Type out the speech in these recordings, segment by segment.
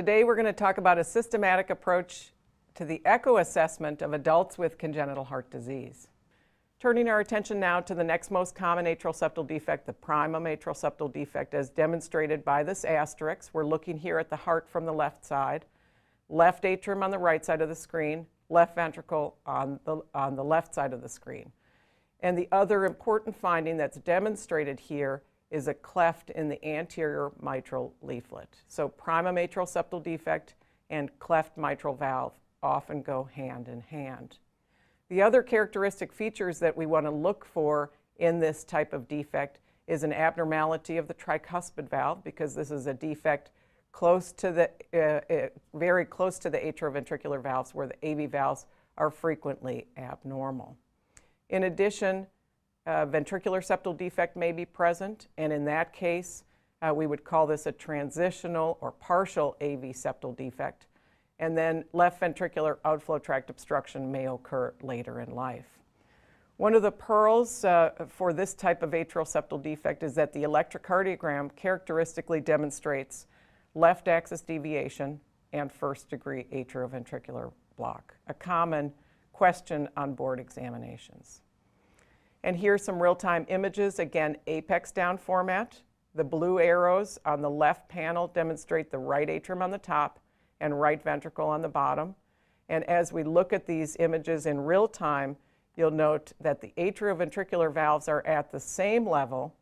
Today we're going to talk about a systematic approach to the echo assessment of adults with congenital heart disease. Turning our attention now to the next most common atrial septal defect, the primum atrial septal defect, as demonstrated by this asterisk. We're looking here at the heart from the left side, left atrium on the right side of the screen, left ventricle on the left side of the screen. And the other important finding that's demonstrated here is a cleft in the anterior mitral leaflet. So primum atrial septal defect and cleft mitral valve often go hand in hand. The other characteristic features that we want to look for in this type of defect is an abnormality of the tricuspid valve, because this is a defect close to the, very close to the atrioventricular valves, where the AV valves are frequently abnormal. In addition, ventricular septal defect may be present, and in that case, we would call this a transitional or partial AV septal defect. And then left ventricular outflow tract obstruction may occur later in life. One of the pearls for this type of atrial septal defect is that the electrocardiogram characteristically demonstrates left axis deviation and first-degree atrioventricular block, a common question on board examinations. And here's some real-time images, again, apex down format. The blue arrows on the left panel demonstrate the right atrium on the top and right ventricle on the bottom. And as we look at these images in real time, you'll note that the atrioventricular valves are at the same level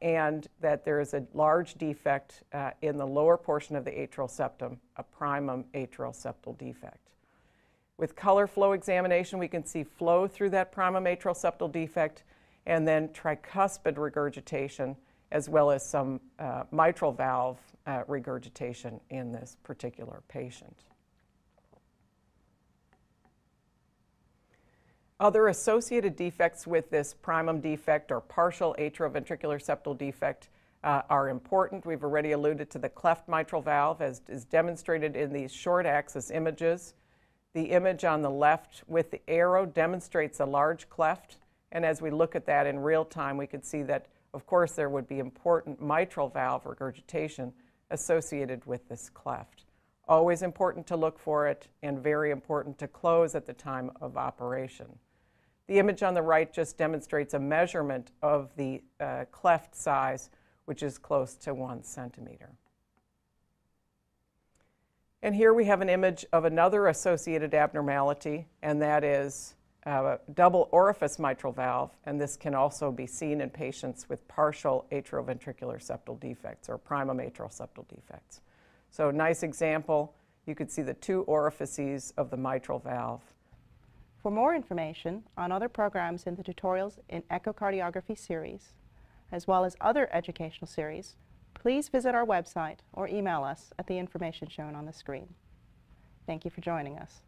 and that there is a large defect in the lower portion of the atrial septum, a primum atrial septal defect. With color flow examination, we can see flow through that primum atrial septal defect and then tricuspid regurgitation, as well as some mitral valve regurgitation in this particular patient. Other associated defects with this primum defect or partial atrioventricular septal defect are important. We've already alluded to the cleft mitral valve, as is demonstrated in these short axis images. The image on the left with the arrow demonstrates a large cleft, and as we look at that in real time, we can see that, of course, there would be important mitral valve regurgitation associated with this cleft. Always important to look for it, and very important to close at the time of operation. The image on the right just demonstrates a measurement of the cleft size, which is close to 1 centimeter. And here we have an image of another associated abnormality, and that is double orifice mitral valve, and this can also be seen in patients with partial atrioventricular septal defects or primum atrial septal defects. So nice example, you could see the two orifices of the mitral valve. For more information on other programs in the Tutorials in Echocardiography series, as well as other educational series, please visit our website or email us at the information shown on the screen. Thank you for joining us.